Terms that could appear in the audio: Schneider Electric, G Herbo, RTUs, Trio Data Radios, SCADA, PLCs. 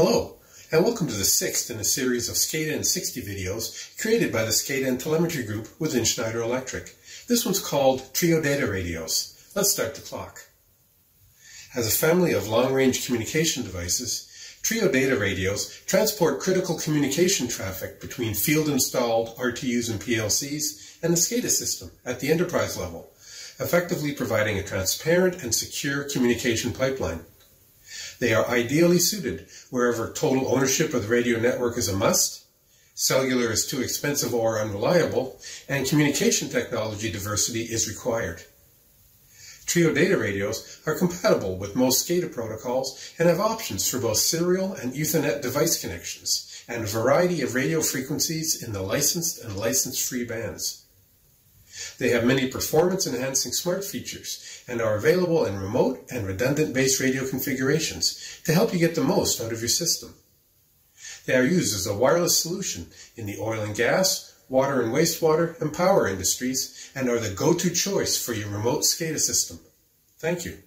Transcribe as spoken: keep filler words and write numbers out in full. Hello, and welcome to the sixth in a series of SCADA in sixty videos created by the SCADA and Telemetry Group within Schneider Electric. This one's called Trio Data Radios. Let's start the clock. As a family of long-range communication devices, Trio Data Radios transport critical communication traffic between field-installed R T Us and P L Cs and the SCADA system at the enterprise level, effectively providing a transparent and secure communication pipeline. They are ideally suited wherever total ownership of the radio network is a must, cellular is too expensive or unreliable, and communication technology diversity is required. Trio Data Radios are compatible with most SCADA protocols and have options for both serial and Ethernet device connections and a variety of radio frequencies in the licensed and license-free bands. They have many performance-enhancing smart features and are available in remote and redundant base radio configurations to help you get the most out of your system. They are used as a wireless solution in the oil and gas, water and wastewater, and power industries, and are the go-to choice for your remote SCADA system. Thank you.